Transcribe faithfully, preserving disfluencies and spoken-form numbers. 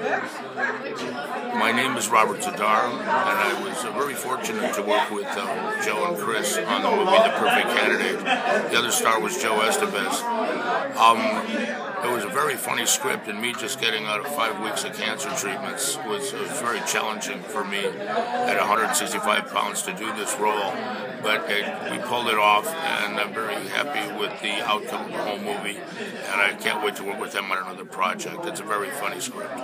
My name is Robert Z'Dar, and I was uh, very fortunate to work with um, Joe and Chris on the movie The Perfect Candidate. The other star was Joe Estevez. Um, It was a very funny script, and me just getting out of five weeks of cancer treatments was, was very challenging for me at one hundred sixty-five pounds to do this role. But it, we pulled it off, and I'm very happy with the outcome of the whole movie, and I can't wait to work with them on another project. It's a very funny script.